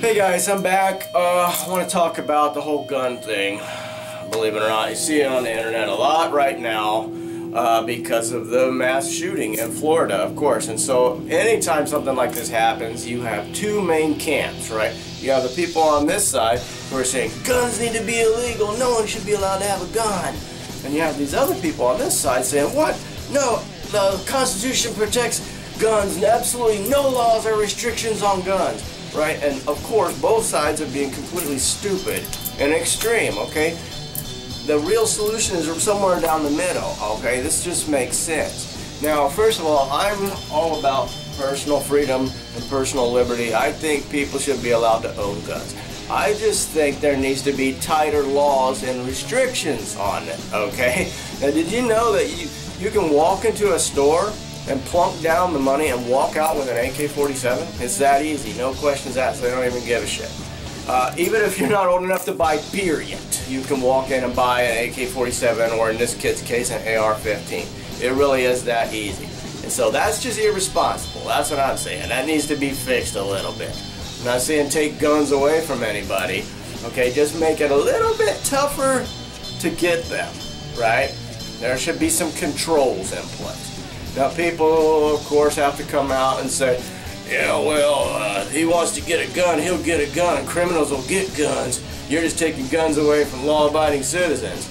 Hey guys, I'm back. I want to talk about the whole gun thing. Believe it or not, you see it on the internet a lot right now because of the mass shooting in Florida, of course. And so anytime something like this happens, you have two main camps, right? You have the people on this side who are saying, guns need to be illegal, no one should be allowed to have a gun. And you have these other people on this side saying, what? No, the Constitution protects guns, and absolutely no laws or restrictions on guns. Right? And of course, both sides are being completely stupid and extreme, okay? The real solution is somewhere down the middle, okay? This just makes sense. Now, first of all, I'm all about personal freedom and personal liberty. I think people should be allowed to own guns. I just think there needs to be tighter laws and restrictions on it, okay? Now, did you know that you can walk into a store and plunk down the money and walk out with an AK-47? It's that easy, no questions asked. They don't even give a shit. Even if you're not old enough to buy beer yet, you can walk in and buy an AK-47 or, in this kid's case, an AR-15. It really is that easy. And so that's just irresponsible. That's what I'm saying. That needs to be fixed a little bit. I'm not saying take guns away from anybody. Okay, just make it a little bit tougher to get them, right? There should be some controls in place. Now, people, of course, have to come out and say, yeah, well, he wants to get a gun, he'll get a gun, and criminals will get guns. You're just taking guns away from law-abiding citizens.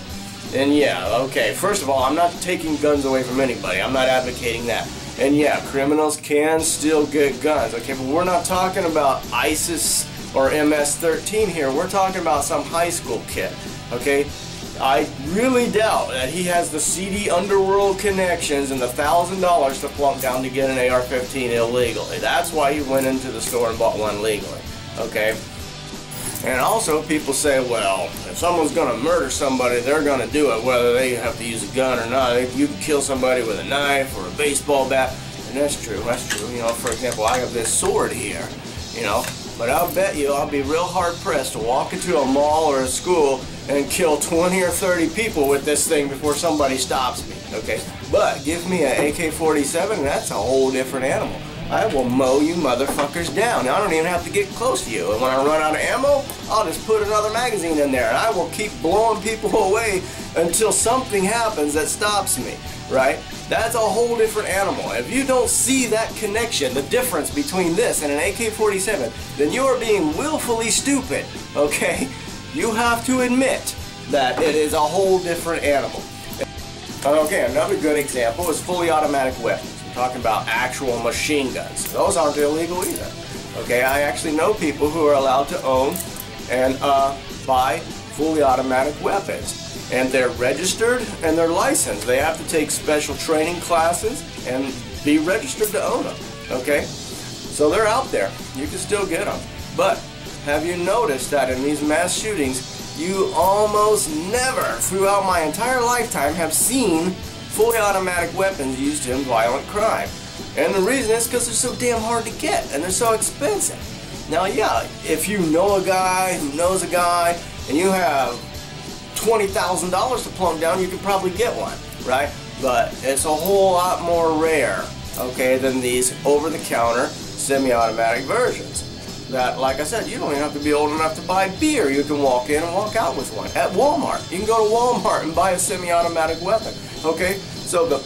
And yeah, okay, first of all, I'm not taking guns away from anybody. I'm not advocating that. And yeah, criminals can still get guns, okay? But we're not talking about ISIS or MS-13 here. We're talking about some high school kid, okay? I really doubt that he has the seedy underworld connections and the $1,000 to plunk down to get an AR-15 illegally. That's why he went into the store and bought one legally, okay? And also, people say, well, if someone's going to murder somebody, they're going to do it whether they have to use a gun or not. You can kill somebody with a knife or a baseball bat, and that's true, that's true. You know, for example, I have this sword here, you know. But I'll bet you I'll be real hard-pressed to walk into a mall or a school and kill 20 or 30 people with this thing before somebody stops me, okay? But give me an AK-47, and that's a whole different animal. I will mow you motherfuckers down. Now, I don't even have to get close to you. And when I run out of ammo, I'll just put another magazine in there, and I will keep blowing people away until something happens that stops me, right? That's a whole different animal. If you don't see that connection, the difference between this and an AK-47, then you are being willfully stupid, okay? You have to admit that it is a whole different animal. Okay, another good example is fully automatic weapons. I'm talking about actual machine guns. Those aren't illegal either, okay? I actually know people who are allowed to own and buy fully automatic weapons. And they're registered and they're licensed. They have to take special training classes and be registered to own them, okay? So they're out there. You can still get them. But have you noticed that in these mass shootings, you almost never, throughout my entire lifetime, have seen fully automatic weapons used in violent crime? And the reason is because they're so damn hard to get and they're so expensive. Now, yeah, if you know a guy who knows a guy and you have $20,000 to plunk down, you could probably get one, right? But it's a whole lot more rare, okay, than these over-the-counter semi-automatic versions. That, like I said, you don't even have to be old enough to buy beer. You can walk in and walk out with one. At Walmart, you can go to Walmart and buy a semi-automatic weapon, okay? So the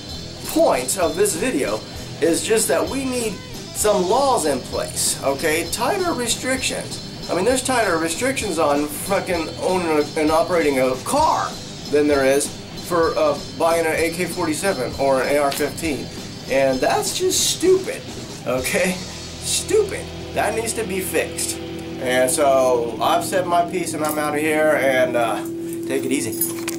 point of this video is just that we need some laws in place, okay? Tighter restrictions. I mean, there's tighter restrictions on fucking owning and operating a car than there is for buying an AK-47 or an AR-15. And that's just stupid, okay? Stupid. That needs to be fixed. And so I've said my piece and I'm out of here, and take it easy.